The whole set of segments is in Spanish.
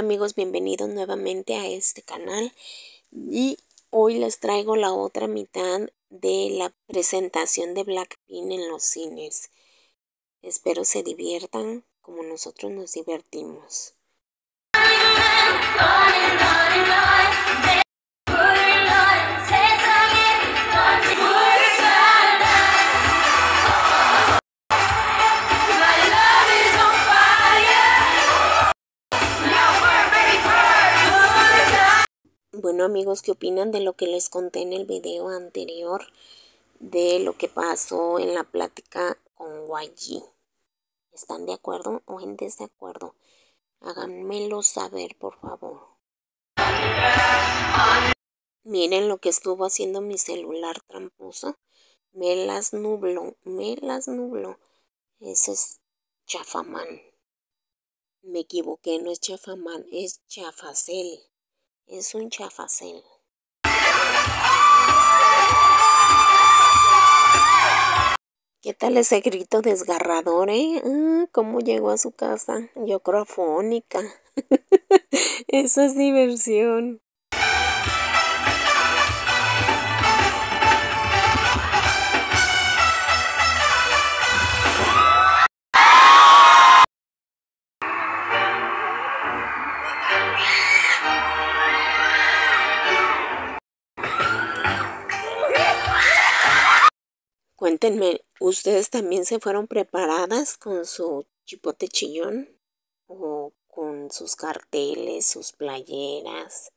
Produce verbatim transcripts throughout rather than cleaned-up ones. Hola amigos, bienvenidos nuevamente a este canal y hoy les traigo la otra mitad de la presentación de Blackpink en los cines. Espero se diviertan como nosotros nos divertimos. Bueno amigos, ¿qué opinan de lo que les conté en el video anterior de lo que pasó en la plática con Y G? ¿Están de acuerdo o en desacuerdo? Háganmelo saber, por favor. Miren lo que estuvo haciendo mi celular tramposo. Me las nubló, me las nubló. Ese es chafamán. Me equivoqué, no es chafamán, es chafacel. Es un chafacel. ¿Qué tal ese grito desgarrador, eh? Ah, ¿cómo llegó a su casa? Yo creo afónica. Eso es diversión. Cuéntenme, ¿ustedes también se fueron preparadas con su chipote chillón? ¿O con sus carteles, sus playeras?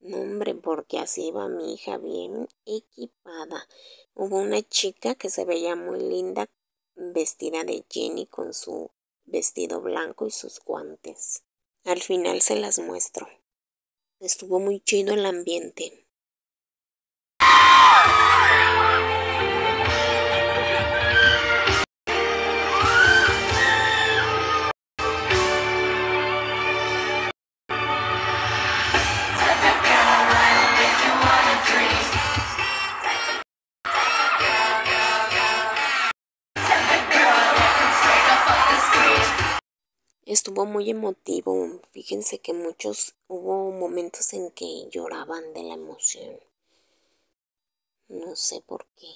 No, hombre, porque así va mi hija bien equipada. Hubo una chica que se veía muy linda, vestida de Jennie con su vestido blanco y sus guantes. Al final se las muestro. Estuvo muy chido el ambiente. Estuvo muy emotivo, fíjense que muchos, hubo momentos en que lloraban de la emoción. No sé por qué.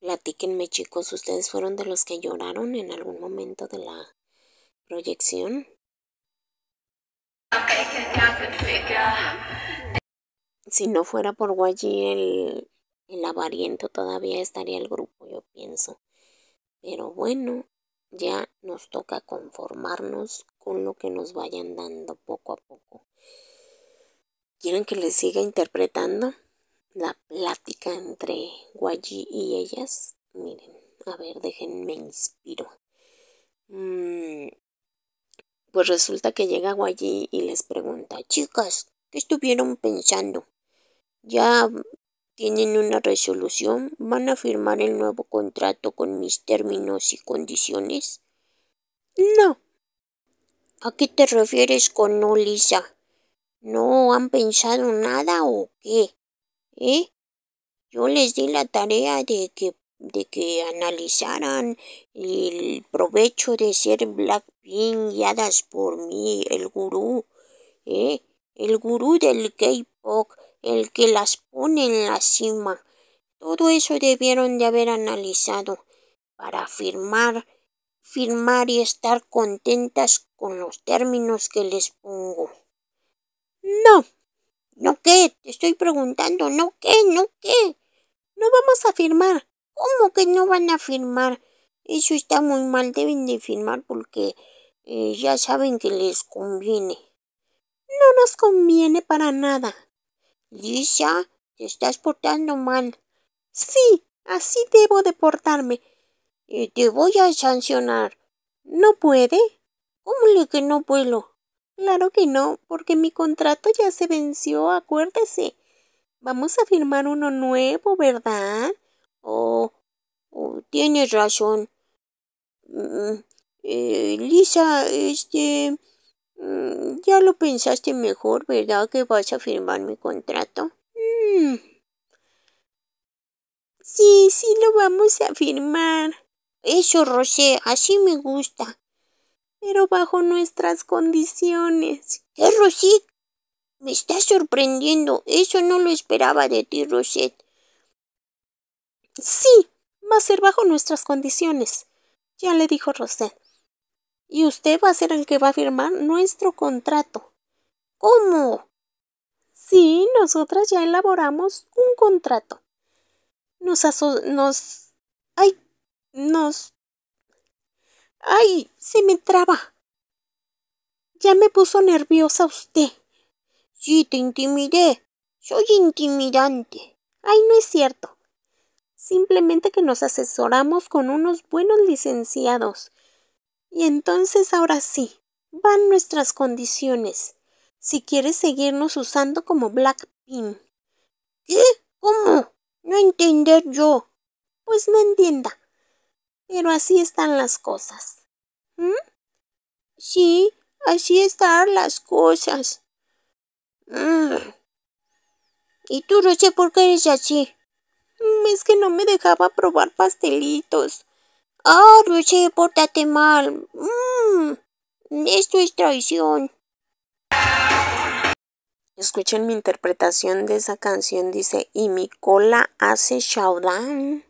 Platíquenme chicos, ¿ustedes fueron de los que lloraron en algún momento de la proyección? Si no fuera por Y G el... El avariento todavía estaría el grupo, yo pienso. Pero bueno, ya nos toca conformarnos con lo que nos vayan dando poco a poco. ¿Quieren que les siga interpretando la plática entre Y G y ellas? Miren, a ver, déjenme inspiro. Mm, pues resulta que llega Y G y les pregunta, chicas, ¿qué estuvieron pensando? Ya... ¿Tienen una resolución? ¿Van a firmar el nuevo contrato con mis términos y condiciones? No. ¿A qué te refieres con no, Lisa? ¿No han pensado nada o qué? ¿Eh? Yo les di la tarea de que, de que analizaran el provecho de ser Blackpink guiadas por mí, el gurú. ¿Eh? El gurú del K-pop. El que las pone en la cima. Todo eso debieron de haber analizado para firmar, firmar y estar contentas con los términos que les pongo. No, no qué, te estoy preguntando, no qué, no qué. No vamos a firmar. ¿Cómo que no van a firmar? Eso está muy mal, deben de firmar porque eh, ya saben que les conviene. No nos conviene para nada. Lisa, te estás portando mal. Sí, así debo de portarme. Y te voy a sancionar. ¿No puede? ¿Cómo le que no puedo? Claro que no, porque mi contrato ya se venció, acuérdese. Vamos a firmar uno nuevo, ¿verdad? Oh, oh tienes razón. Mm, eh, Lisa, este... ya lo pensaste mejor, ¿verdad? Que vas a firmar mi contrato. Mm. Sí, sí lo vamos a firmar. Eso, Rosé, así me gusta. Pero bajo nuestras condiciones. ¿Qué, Rosé? Me estás sorprendiendo. Eso no lo esperaba de ti, Rosé. Sí, va a ser bajo nuestras condiciones. Ya le dijo Rosé. Y usted va a ser el que va a firmar nuestro contrato. ¿Cómo? Sí, nosotras ya elaboramos un contrato. Nos aso... nos... ¡Ay! Nos... ¡Ay! Se me traba. Ya me puso nerviosa usted. Sí, te intimidé. Soy intimidante. Ay, no es cierto. Simplemente que nos asesoramos con unos buenos licenciados. Y entonces ahora sí, van nuestras condiciones. Si quieres seguirnos usando como Blackpink. ¿Qué? ¿Cómo? No entender yo. Pues no entienda. Pero así están las cosas. ¿Mm? Sí, así están las cosas. Mm. ¿Y tú, Rosé, por qué eres así? Mm, es que no me dejaba probar pastelitos. Ah, oh, Rosé, pórtate mal. Mm. Esto es traición. Escuchen mi interpretación de esa canción. Dice, y mi cola hace showdown.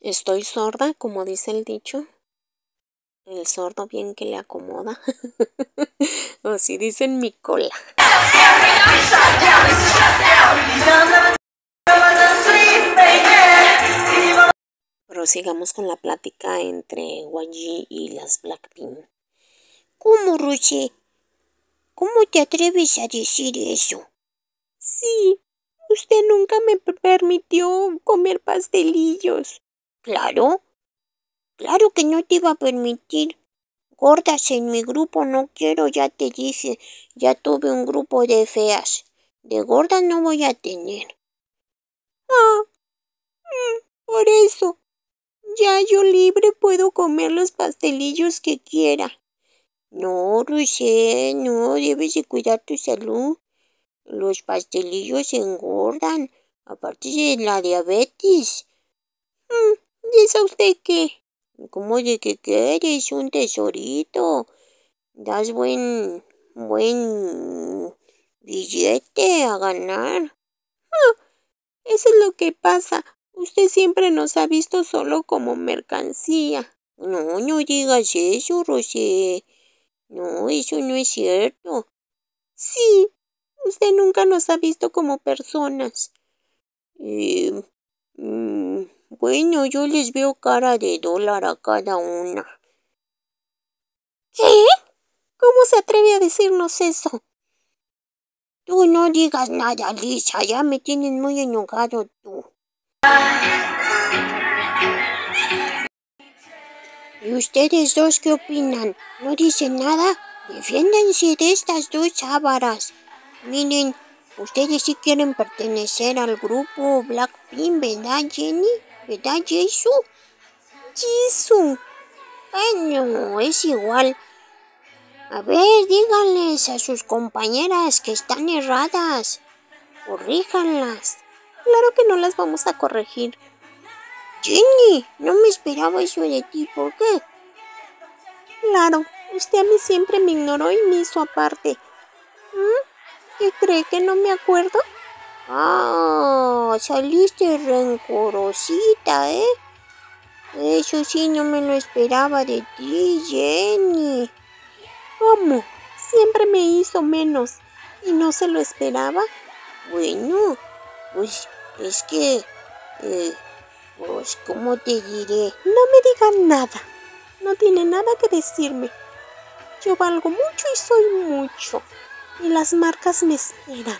Estoy sorda, como dice el dicho. El sordo bien que le acomoda. O si dicen mi cola. Prosigamos con la plática entre Y G y las Blackpink. ¿Cómo, Rosé? ¿Cómo te atreves a decir eso? Sí, usted nunca me permitió comer pastelillos. Claro, claro que no te iba a permitir. Gordas en mi grupo no quiero, ya te dije. Ya tuve un grupo de feas. De gordas no voy a tener. Ah, por eso. Ya yo libre puedo comer los pastelillos que quiera. No, Rosé, no, debes de cuidar tu salud. Los pastelillos engordan, aparte de la diabetes. ¿Y eso usted qué? ¿Cómo de que quieres un tesorito? Das buen, buen billete a ganar. Ah, eso es lo que pasa. Usted siempre nos ha visto solo como mercancía. No, no digas eso, Rosé. No, eso no es cierto. Sí, usted nunca nos ha visto como personas. Eh, mm, bueno, yo les veo cara de dólar a cada una. ¿Qué? ¿Cómo se atreve a decirnos eso? Tú no digas nada, Lisa. Ya me tienes muy enojado tú. ¿Y ustedes dos qué opinan? ¿No dicen nada? Defiéndanse de estas dos ávaras. Miren, ustedes sí quieren pertenecer al grupo Blackpink, ¿verdad, Jennie? ¿Verdad, Jisoo? Jisoo. Bueno, es igual. A ver, díganles a sus compañeras que están erradas. Corríjanlas. Claro que no las vamos a corregir. Jennie, no me esperaba eso de ti, ¿por qué? Claro, usted a mí siempre me ignoró y me hizo aparte. ¿Mm? ¿Qué cree que no me acuerdo? Ah, saliste rencorosita, ¿eh? Eso sí, no me lo esperaba de ti, Jennie. ¿Cómo? Siempre me hizo menos. ¿Y no se lo esperaba? Bueno, pues es que... Eh, pues, ¿cómo te diré? No me digan nada. No tiene nada que decirme. Yo valgo mucho y soy mucho. Y las marcas me esperan.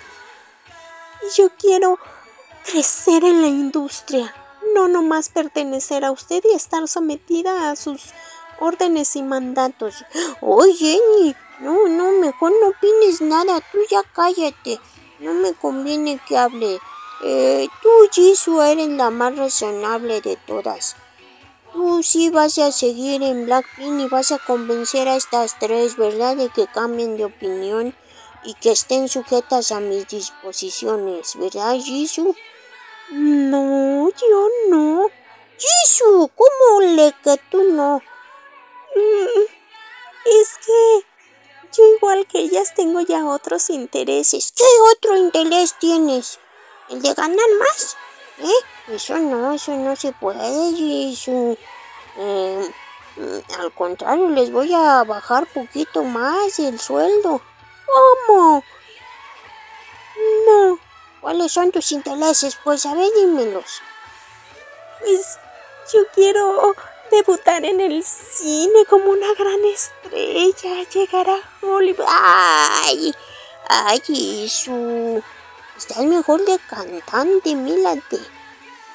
Y yo quiero crecer en la industria. No nomás pertenecer a usted y estar sometida a sus órdenes y mandatos. Oye, Jennie, no, no, mejor no opines nada. Tú ya cállate. No me conviene que hable. Eh, tú, Jisoo, eres la más razonable de todas. Tú sí vas a seguir en Blackpink y vas a convencer a estas tres, ¿verdad?, de que cambien de opinión y que estén sujetas a mis disposiciones, ¿verdad, Jisoo? No, yo no. Jisoo, ¿cómo le que tú no? Es que yo igual que ellas tengo ya otros intereses. ¿Qué otro interés tienes? ¿El de ganar más? ¿Eh? Eso no, eso no se puede, Jisoo. Eh, al contrario, les voy a bajar poquito más el sueldo. ¿Cómo? No. ¿Cuáles son tus intereses? Pues a ver, dímelos. Pues yo quiero debutar en el cine como una gran estrella, llegar a Hollywood. ¡Ay! ¡Ay, Jisoo! Estás mejor de cantante, mírate.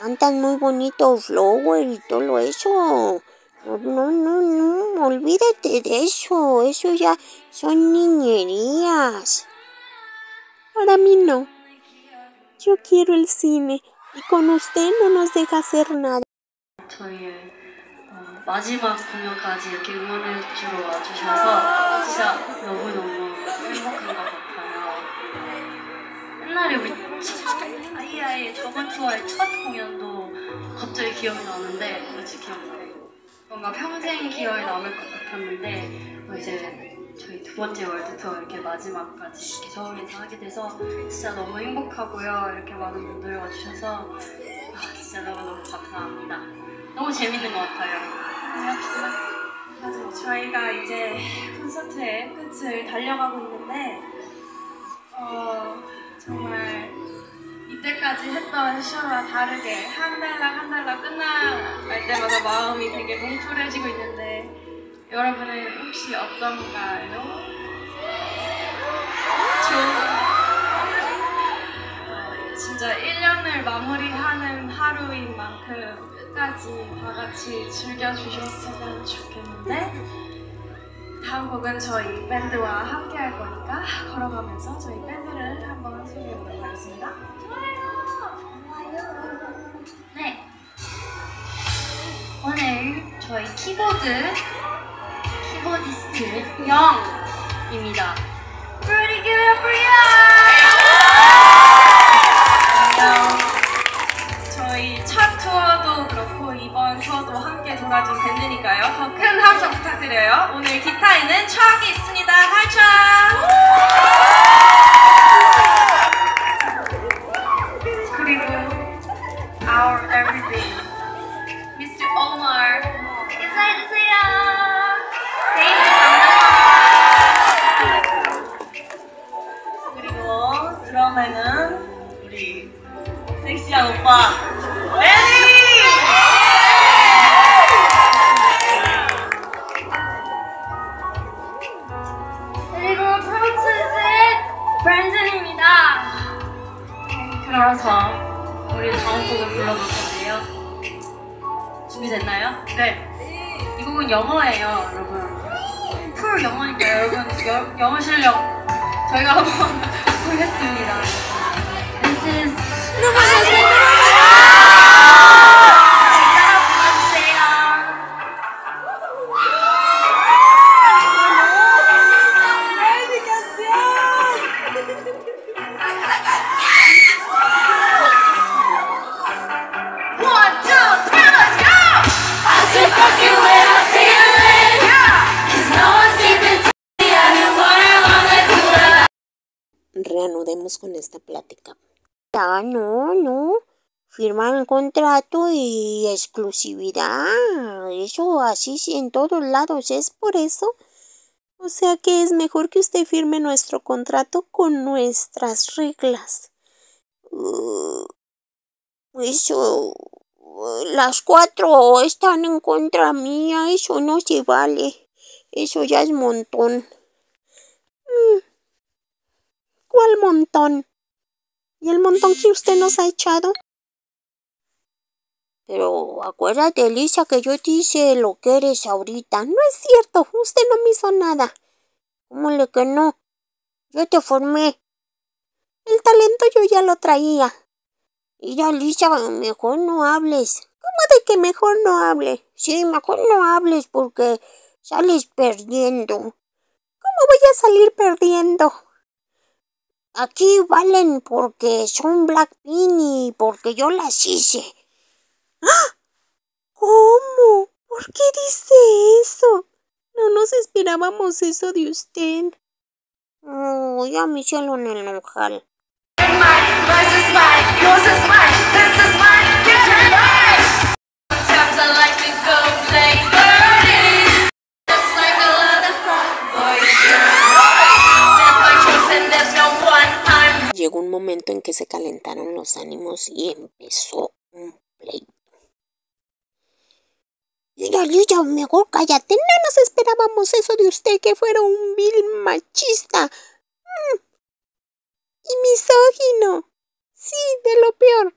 Cantan muy bonito Flower y todo eso. No, no, no, no, olvídate de eso. Eso ya son niñerías. Para mí no. Yo quiero el cine y con usted no nos deja hacer nada. 마지막 공연까지 이렇게 응원해 주러 와주셔서 진짜 너무너무 행복한 것 같아요. 옛날에 우리 아이아이의 저번 투어의 첫 공연도 갑자기 기억이 나는데 그렇지 기억나요. 뭔가 평생 기억에 남을 것 같았는데 이제 저희 두 번째 월드 투어 이렇게 마지막까지 이렇게 서울에서 하게 돼서 진짜 너무 행복하고요. 이렇게 많은 분들 와주셔서 아, 진짜 너무너무 감사합니다. 너무 재밌는 것 같아요. 맞아요. 저희가 이제 콘서트의 끝을 달려가고 있는데 어, 정말 이때까지 했던 시험과 다르게 한 달락 한 달락 끝날 때마다 마음이 되게 뭉클해지고 있는데 여러분은 혹시 어떤 건가요? 어, 진짜 일 년을 마무리하는 하루인 만큼 끝까지 다 같이 즐겨주셨으면 좋겠는데 다음 곡은 저희 밴드와 함께 할 거니까 걸어가면서 저희 밴드를 한번 소개해보도록 하겠습니다. 좋아요! 네! 오늘 저희 키보드 키보디스트 영입니다. 프리규야 프리야! 저희 첫 투어도 그렇고 이번 투어도 함께 돌아준 밴드니까요. 더 큰 함성 부탁드려요. 오늘 기타에는 추억이 있습니다. 하이 추억! 그리고 Our Everything 미스터 Omar 인사해주세요. 데이비드 감사합니다. 그리고 드럼에는 우리 섹시한 오빠 따라서 우리 다음 곡을 불러볼 건데요. 준비됐나요? 네. 이 곡은 영어예요, 여러분. 풀 영어니까 여러분 여, 영어 실력 저희가 한번 보겠습니다. This is reanudemos con esta plática. Ah, no, no. Firmar un contrato y exclusividad. Eso así en todos lados. ¿Es por eso? O sea que es mejor que usted firme nuestro contrato con nuestras reglas. Uh, eso... Uh, las cuatro están en contra mía. Eso no se vale. Eso ya es montón. Mm. ¿Cuál montón? ¿Y el montón que usted nos ha echado? Pero acuérdate, Lisa, que yo te hice lo que eres ahorita. No es cierto, usted no me hizo nada. ¿Cómo le que no? Yo te formé. El talento yo ya lo traía. Mira, Lisa, mejor no hables. ¿Cómo de que mejor no hable. Sí, mejor no hables porque sales perdiendo. ¿Cómo voy a salir perdiendo? Aquí valen porque son Blackpink y porque yo las hice. ¡Ah! ¿Cómo? ¿Por qué dice eso? No nos esperábamos eso de usted. Oh, ya me hicieron enojar. Llegó un momento en que se calentaron los ánimos y empezó un pleito. Mira, Lisa, mejor cállate. No nos esperábamos eso de usted, que fuera un vil machista. Mm. Y misógino. Sí, de lo peor.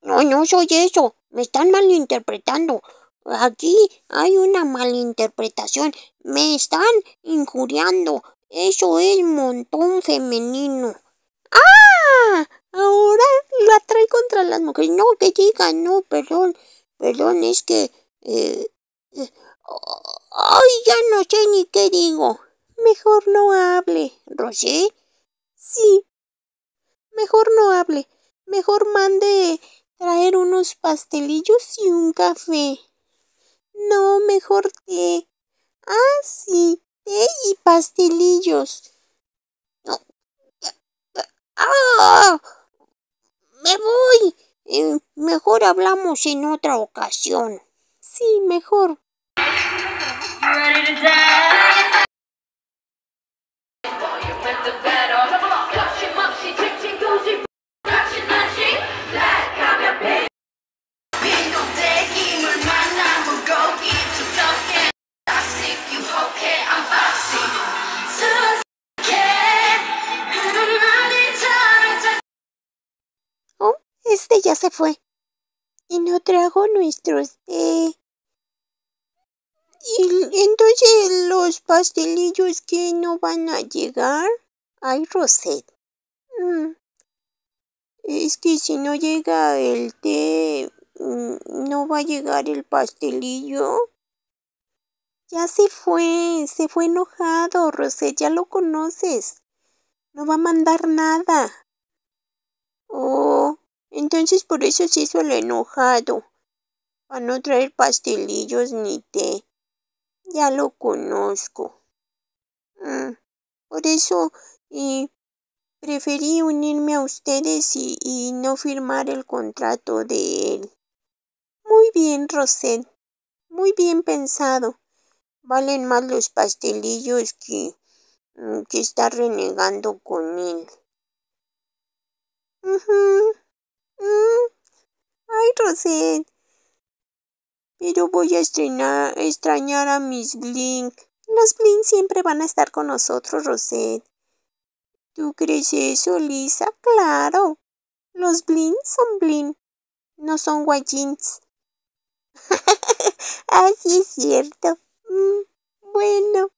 No, no soy eso. Me están malinterpretando. Aquí hay una malinterpretación. Me están injuriando. Eso es montón femenino. ¡Ah! Ahora la trae contra las mujeres. No, que diga, no, perdón. Perdón, es que... Eh, eh, oh, ¡Ay, ya no sé ni qué digo! Mejor no hable. ¿Rosé? Sí. Mejor no hable. Mejor mande traer unos pastelillos y un café. No, mejor té. Ah, sí. Té y pastelillos. No. ¡Ah! ¡Me voy! Eh, mejor hablamos en otra ocasión. Sí, mejor. Oh, este ya se fue. Y no trajo nuestros té. ¿Y entonces los pastelillos que no van a llegar? Ay, Rosé. Mm. Es que si no llega el té, ¿no va a llegar el pastelillo? Ya se fue, se fue enojado, Rosé, ya lo conoces. No va a mandar nada. Oh, entonces por eso se hizo el enojado. Para no traer pastelillos ni té. Ya lo conozco. Mm. Por eso eh, preferí unirme a ustedes y, y no firmar el contrato de él. Muy bien, Rosé. Muy bien pensado. Valen más los pastelillos que, mm, que está renegando con él. Uh-huh. Mm. Ay, Rosé. Pero voy a estrenar, extrañar a mis Blink. Los Blink siempre van a estar con nosotros, Rosé. ¿Tú crees eso, Lisa? ¡Claro! Los Blink son Blink. No son Y Gs. Así es cierto. Mm, bueno.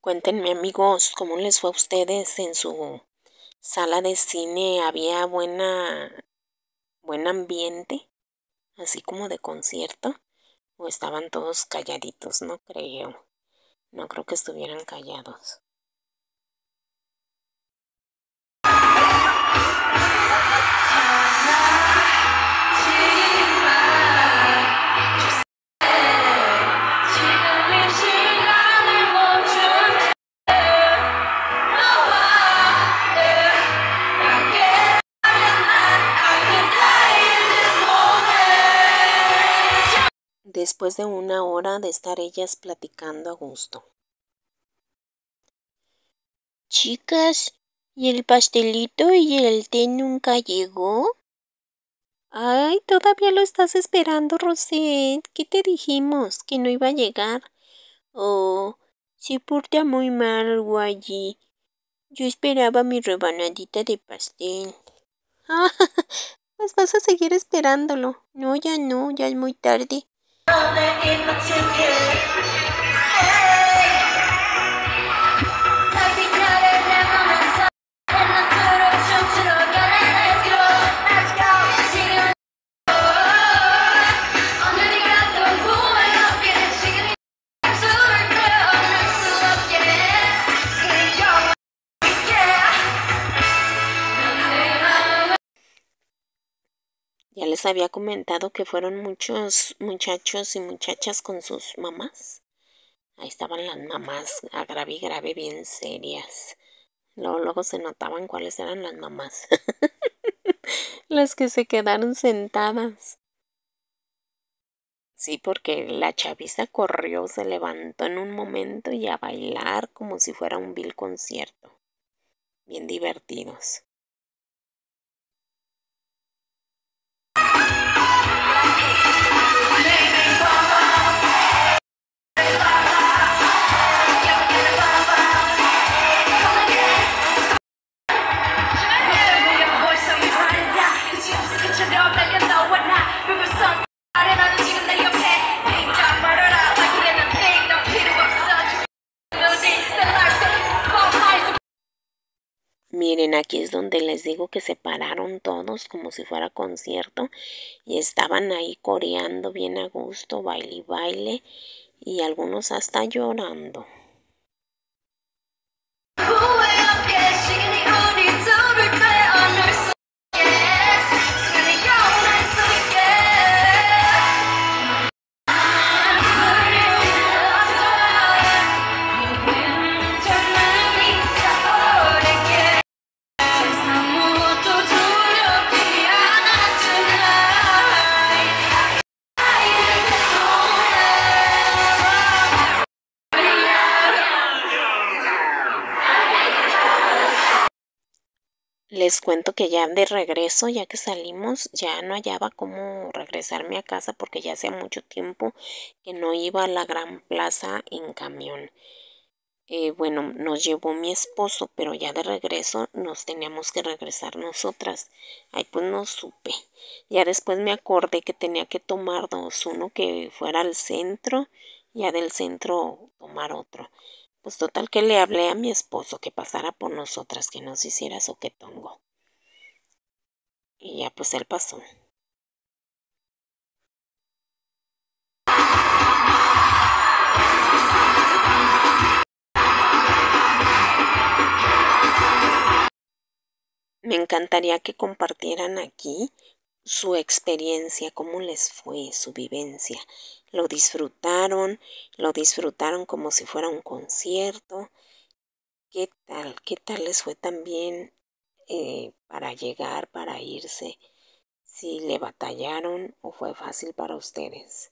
Cuéntenme, amigos, ¿cómo les fue a ustedes en su sala de cine? ¿Había buena, buen ambiente? Así como de concierto. ¿O estaban todos calladitos? No creo. No creo que estuvieran callados. Después de una hora de estar ellas platicando a gusto. Chicas, ¿y el pastelito y el té nunca llegó? Ay, todavía lo estás esperando, Rosé. ¿Qué te dijimos? ¿Que no iba a llegar? Oh, se porta muy mal, Wally. Yo esperaba mi rebanadita de pastel. Ah, pues vas a seguir esperándolo. No, ya no, ya es muy tarde. Ya les había comentado que fueron muchos muchachos y muchachas con sus mamás. Ahí estaban las mamás a grave y grave, bien serias. Luego, luego se notaban cuáles eran las mamás. Las que se quedaron sentadas. Sí, porque la chaviza corrió, se levantó en un momento y a bailar como si fuera un vil concierto. Bien divertidos. Miren, aquí es donde les digo que se pararon todos como si fuera concierto y estaban ahí coreando bien a gusto, baile y baile, y algunos hasta llorando. Les cuento que ya de regreso, ya que salimos, ya no hallaba cómo regresarme a casa porque ya hacía mucho tiempo que no iba a la gran plaza en camión. Eh, bueno, nos llevó mi esposo, pero ya de regreso nos teníamos que regresar nosotras. Ay, pues no supe. Ya después me acordé que tenía que tomar dos, uno que fuera al centro, ya del centro tomar otro. Pues total que le hablé a mi esposo que pasara por nosotras, que nos hiciera soquetongo. Y ya pues él pasó. Me encantaría que compartieran aquí su experiencia, cómo les fue, su vivencia. Lo disfrutaron, lo disfrutaron como si fuera un concierto. ¿Qué tal? ¿Qué tal les fue también eh, para llegar, para irse? Si le batallaron o fue fácil para ustedes.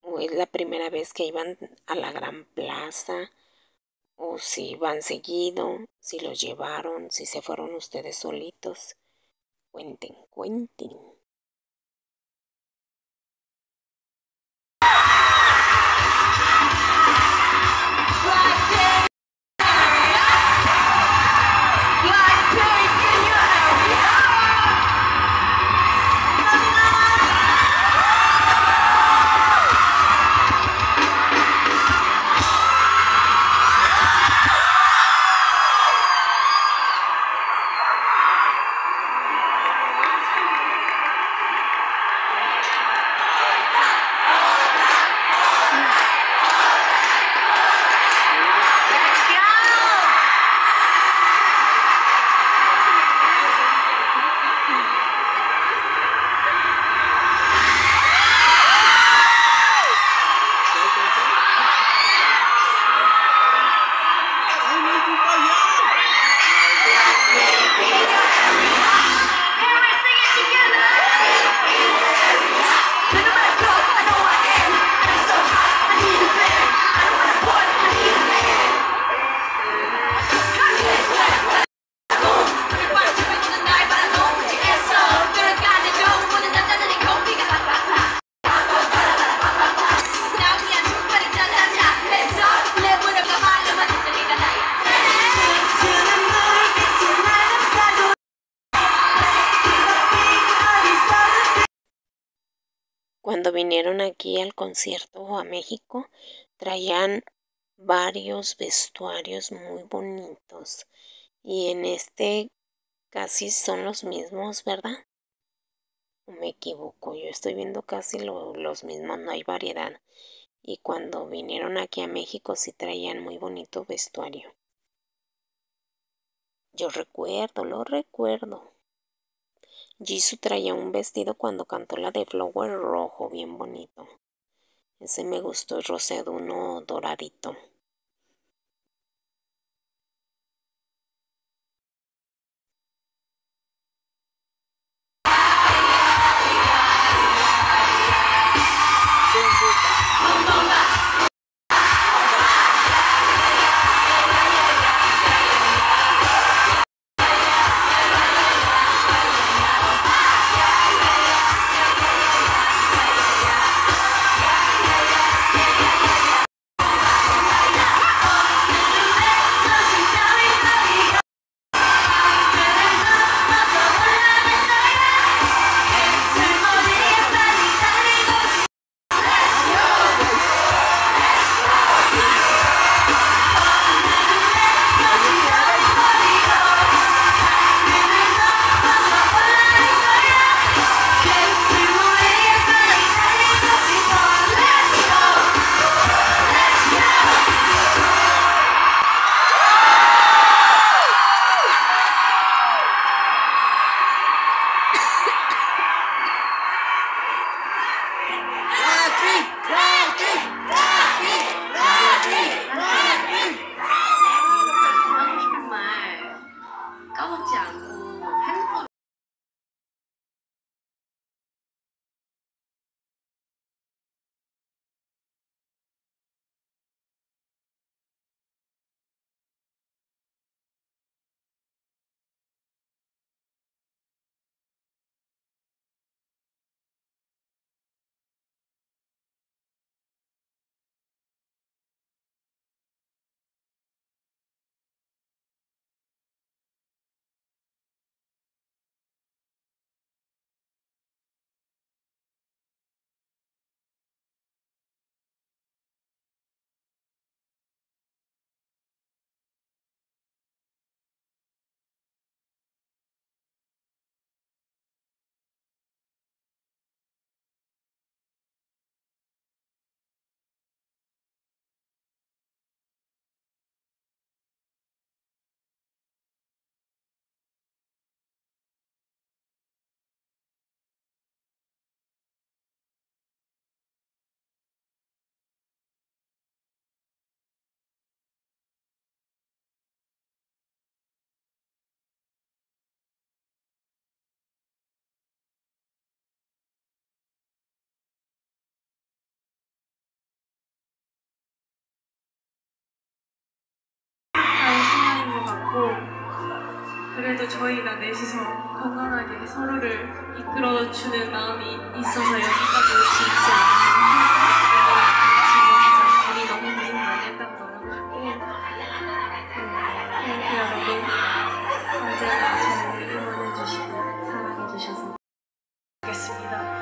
O es la primera vez que iban a la gran plaza. O si iban seguido, si los llevaron, si se fueron ustedes solitos. Cuenten, cuenten. cuando vinieron aquí al concierto a México, traían varios vestuarios muy bonitos. Y en este casi son los mismos, ¿verdad? ¿O me equivoco? Yo estoy viendo casi lo, los mismos, no hay variedad. Y cuando vinieron aquí a México sí traían muy bonito vestuario. Yo recuerdo, lo recuerdo. Jisoo traía un vestido cuando cantó la de Flower rojo, bien bonito. Ese me gustó, el rosé de uno doradito. 그래도 저희가 넷이서 건강하게 서로를 이끌어주는 마음이 있어서 여기까지 올 수 있지 않나. 지금 진짜 우리 너무 고생 많이 했다고 너무 좋고, 팬 여러분 언제나 저를 응원해주시고 사랑해주셔서 좋겠습니다.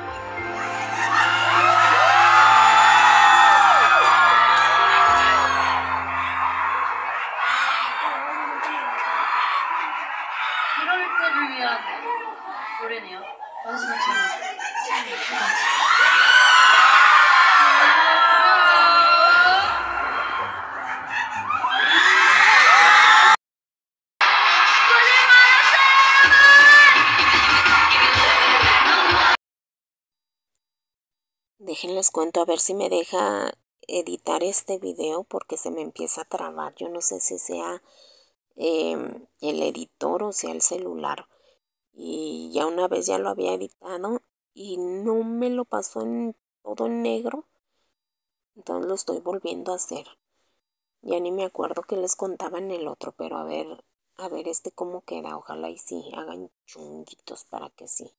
Déjenles cuento a ver si me deja editar este video porque se me empieza a trabar. Yo no sé si sea eh, el editor o sea el celular. Y ya una vez ya lo había editado y no me lo pasó en todo en negro. Entonces lo estoy volviendo a hacer. Ya ni me acuerdo que les contaba en el otro, pero a ver, a ver este cómo queda. Ojalá y sí, hagan chunguitos para que sí.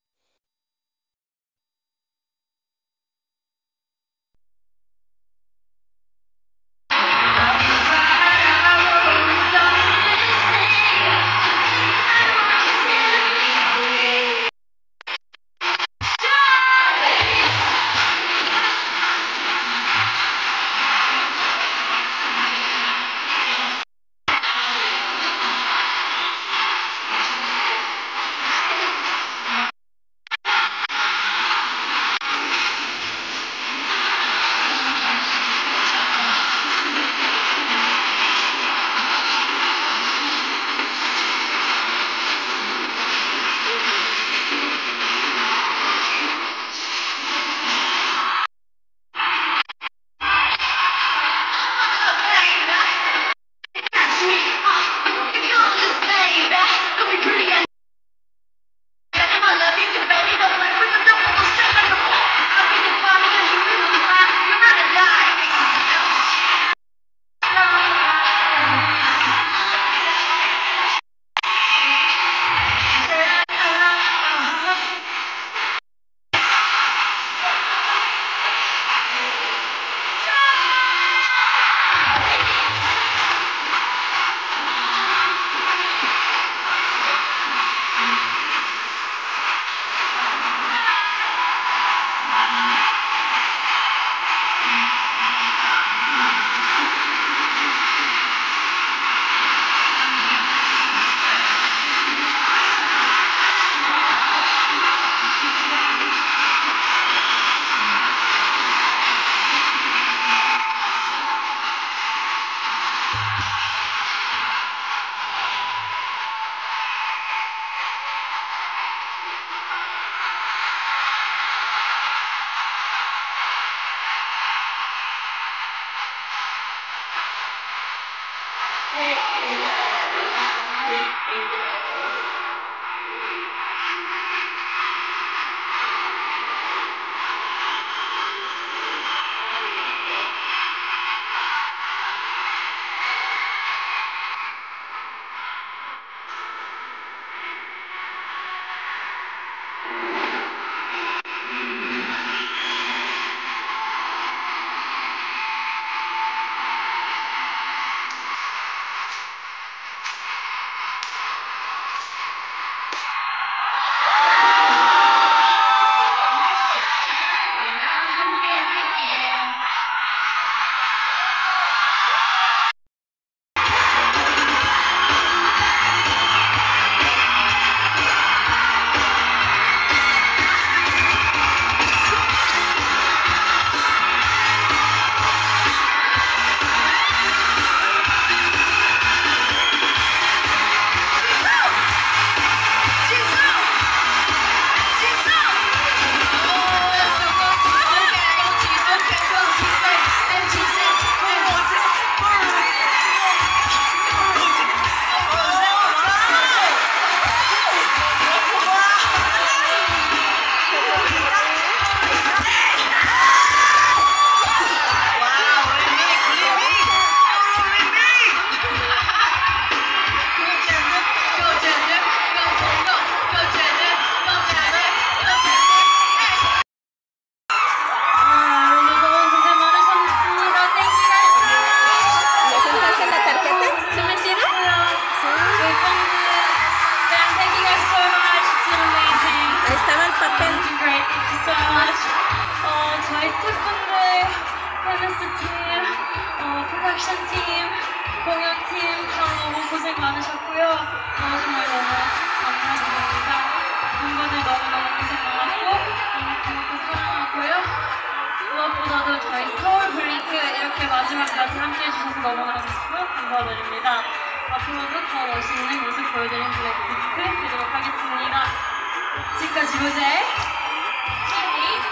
지금까지 로제, 제니,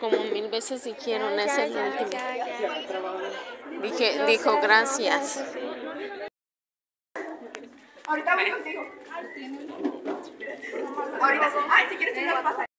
como mil veces dijeron, ese es el último. Dije, dijo gracias. Ahorita voy contigo. Ay, tiene. Ahorita. Ay, si quieres, te lo pasas.